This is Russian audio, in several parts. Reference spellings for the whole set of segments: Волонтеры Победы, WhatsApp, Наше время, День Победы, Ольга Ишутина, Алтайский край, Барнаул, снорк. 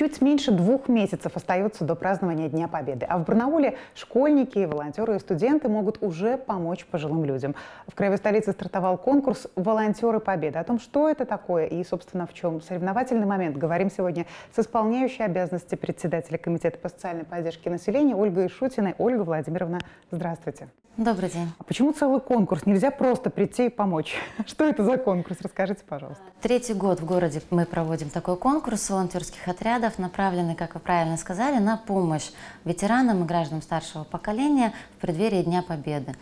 Чуть меньше 2 месяцев остается до празднования Дня Победы. А в Барнауле школьники, волонтеры и студенты могут уже помочь пожилым людям. В краевой столице стартовал конкурс «Волонтеры Победы». О том, что это такое и, собственно, в чем соревновательный момент, говорим сегодня с исполняющей обязанности председателя Комитета по социальной поддержке населения Ольгой Ишутиной. Ольга Владимировна, здравствуйте. Добрый день. А почему целый конкурс? Нельзя просто прийти и помочь. Что это за конкурс? Расскажите, пожалуйста. 3-й год в городе мы проводим такой конкурс волонтерских отрядов, направленный, как вы правильно сказали, на помощь ветеранам и гражданам старшего поколения в преддверии Дня Победы.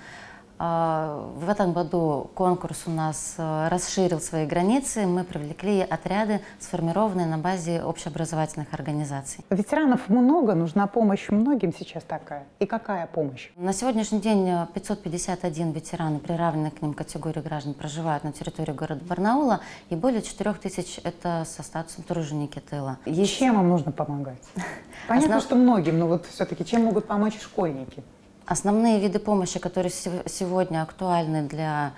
В этом году конкурс у нас расширил свои границы. Мы привлекли отряды, сформированные на базе общеобразовательных организаций. Ветеранов много, нужна помощь многим сейчас такая. И какая помощь? На сегодняшний день 551 ветеран, приравненные к ним категории граждан, проживают на территории города Барнаула. И более 4000 – это со статусом труженики тыла. Чем им нужно помогать? Понятно, что многим, но вот все-таки чем могут помочь школьники? Основные виды помощи, которые сегодня актуальны для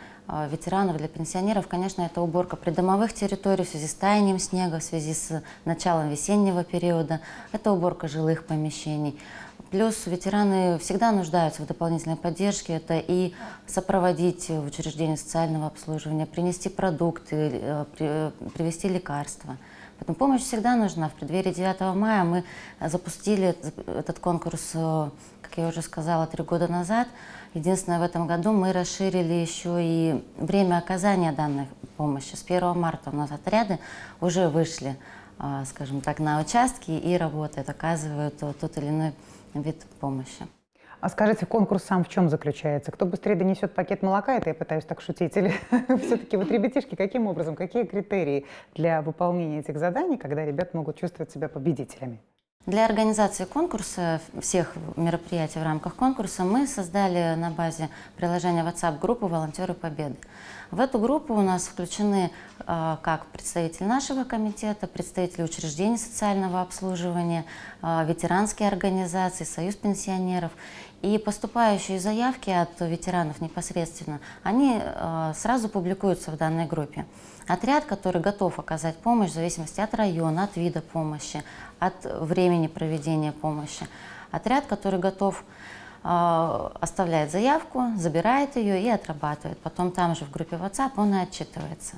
ветеранов, для пенсионеров, конечно, это уборка придомовых территорий в связи с таянием снега, в связи с началом весеннего периода, это уборка жилых помещений. Плюс ветераны всегда нуждаются в дополнительной поддержке. Это и сопроводить в учреждение социального обслуживания, принести продукты, привезти лекарства. Поэтому помощь всегда нужна. В преддверии 9 мая мы запустили этот конкурс, как я уже сказала, 3 года назад. Единственное, в этом году мы расширили еще и время оказания данной помощи. С 1 марта у нас отряды уже вышли, скажем так, на участки и работают, оказывают тот или иной вид помощи. А скажите, конкурс сам в чем заключается? Кто быстрее донесет пакет молока, это я пытаюсь так шутить, или все-таки вот ребятишки, каким образом, какие критерии для выполнения этих заданий, когда ребят могут чувствовать себя победителями? Для организации конкурса, всех мероприятий в рамках конкурса, мы создали на базе приложения WhatsApp группу «Волонтеры Победы». В эту группу у нас включены как представители нашего комитета, представители учреждений социального обслуживания, ветеранские организации, союз пенсионеров. И поступающие заявки от ветеранов непосредственно, они сразу публикуются в данной группе. Отряд, который готов оказать помощь в зависимости от района, от вида помощи, от времени проведения помощи. Отряд, который готов, оставляет заявку, забирает ее и отрабатывает. Потом там же в группе WhatsApp он и отчитывается.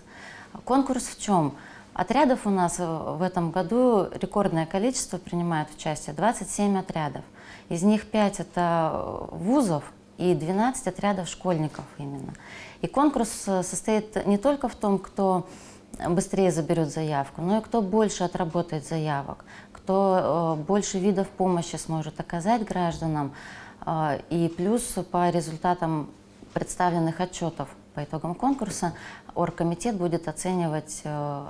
Конкурс в чем? Отрядов у нас в этом году рекордное количество принимает участие, 27 отрядов. Из них 5 – это вузов и 12 отрядов школьников именно. И конкурс состоит не только в том, кто быстрее заберет заявку, но и кто больше отработает заявок, кто больше видов помощи сможет оказать гражданам. И плюс по результатам представленных отчетов по итогам конкурса оргкомитет будет оценивать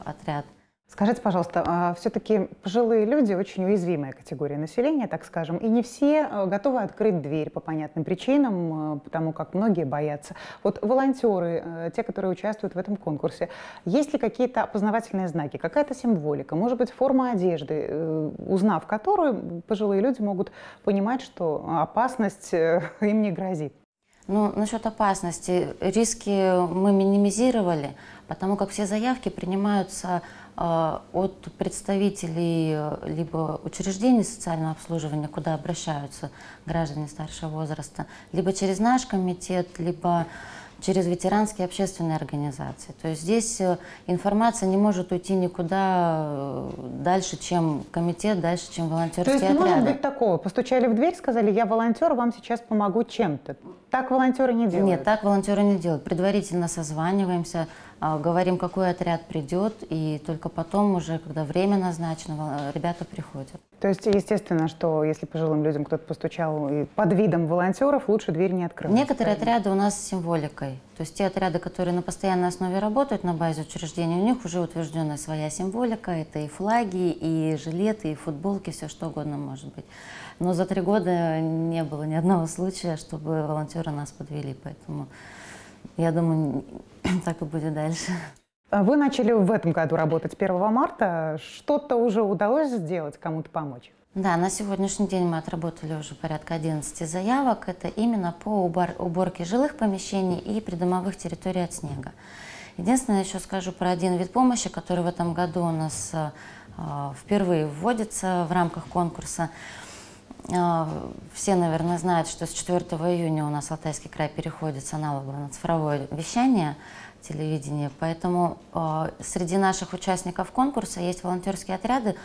отряд. Скажите, пожалуйста, все-таки пожилые люди очень уязвимая категория населения, так скажем, и не все готовы открыть дверь по понятным причинам, потому как многие боятся. Вот волонтеры, те, которые участвуют в этом конкурсе, есть ли какие-то опознавательные знаки, какая-то символика, может быть, форма одежды, узнав которую, пожилые люди могут понимать, что опасность им не грозит? Ну, насчет опасности, риски мы минимизировали, потому как все заявки принимаются от представителей либо учреждений социального обслуживания, куда обращаются граждане старшего возраста, либо через наш комитет, либо через ветеранские общественные организации. То есть здесь информация не может уйти никуда дальше, чем комитет, дальше, чем волонтерские отряды. То есть не может быть такого? Постучали в дверь, сказали, я волонтер, вам сейчас помогу чем-то. Так волонтеры не делают? Нет, так волонтеры не делают. Предварительно созваниваемся, говорим, какой отряд придет, и только потом уже, когда время назначено, ребята приходят. То есть естественно, что если пожилым людям кто-то постучал и под видом волонтеров, лучше дверь не открывать. Некоторые отряды у нас с символикой. То есть те отряды, которые на постоянной основе работают на базе учреждений, у них уже утвержденная своя символика. Это и флаги, и жилеты, и футболки, все что угодно может быть. Но за 3 года не было ни одного случая, чтобы волонтеры нас подвели, поэтому... Я думаю, так и будет дальше. Вы начали в этом году работать 1 марта. Что-то уже удалось сделать, кому-то помочь? Да, на сегодняшний день мы отработали уже порядка 11 заявок. Это именно по уборке жилых помещений и придомовых территорий от снега. Единственное, еще скажу про один вид помощи, который в этом году у нас впервые вводится в рамках конкурса. Все, наверное, знают, что с 4 июня у нас Алтайский край переходит с аналога на цифровое вещание телевидения, поэтому среди наших участников конкурса есть волонтерские отряды,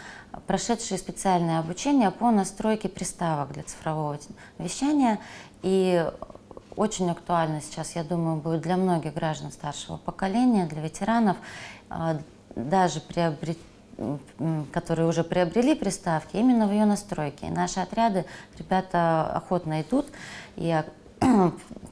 прошедшие специальное обучение по настройке приставок для цифрового вещания. И очень актуально сейчас, я думаю, будет для многих граждан старшего поколения, для ветеранов, даже которые уже приобрели приставки, именно в ее настройке. И наши отряды, ребята охотно идут и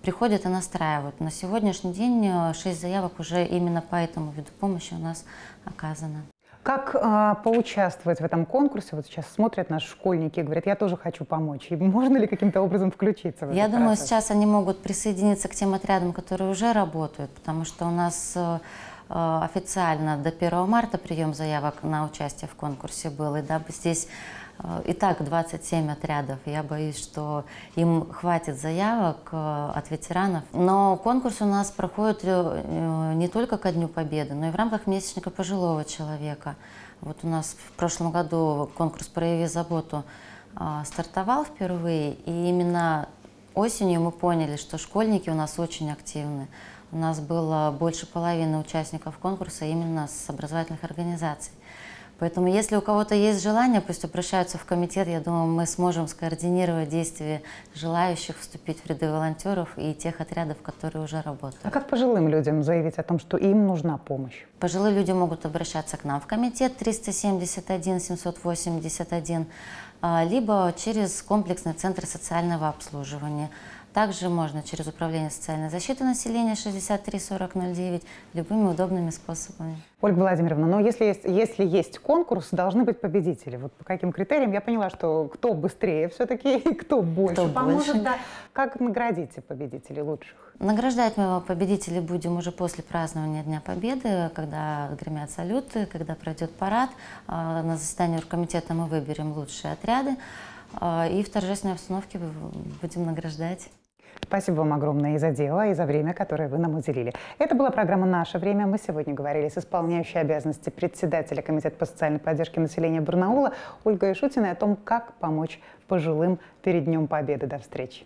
приходят и настраивают. На сегодняшний день 6 заявок уже именно по этому виду помощи у нас оказано. Как поучаствовать в этом конкурсе? Вот сейчас смотрят наши школьники и говорят, я тоже хочу помочь. И можно ли каким-то образом включиться в этот процесс? Думаю, сейчас они могут присоединиться к тем отрядам, которые уже работают, потому что у нас официально до 1 марта прием заявок на участие в конкурсе был. И дабы здесь и так 27 отрядов, я боюсь, что им хватит заявок от ветеранов. Но конкурс у нас проходит не только ко Дню Победы, но и в рамках месячника пожилого человека. Вот у нас в прошлом году конкурс «Прояви заботу» стартовал впервые, и именно осенью мы поняли, что школьники у нас очень активны. У нас было больше половины участников конкурса именно с образовательных организаций. Поэтому, если у кого-то есть желание, пусть обращаются в комитет. Я думаю, мы сможем скоординировать действия желающих вступить в ряды волонтеров и тех отрядов, которые уже работают. А как пожилым людям заявить о том, что им нужна помощь? Пожилые люди могут обращаться к нам в комитет 371 781, либо через комплексный центр социального обслуживания. Также можно через Управление социальной защиты населения 634009 любыми удобными способами. Ольга Владимировна, но если есть конкурс, должны быть победители. Вот по каким критериям? Я поняла, что кто быстрее все-таки и кто больше поможет. Да. Как наградите победителей лучших? Награждать мы победителей будем уже после празднования Дня Победы, когда гремят салюты, когда пройдет парад. На заседании оргкомитета мы выберем лучшие отряды и в торжественной обстановке будем награждать. Спасибо вам огромное и за дело, и за время, которое вы нам уделили. Это была программа «Наше время». Мы сегодня говорили с исполняющей обязанности председателя Комитета по социальной поддержке населения Барнаула Ольгой Ишутиной о том, как помочь пожилым перед Днем Победы. До встречи.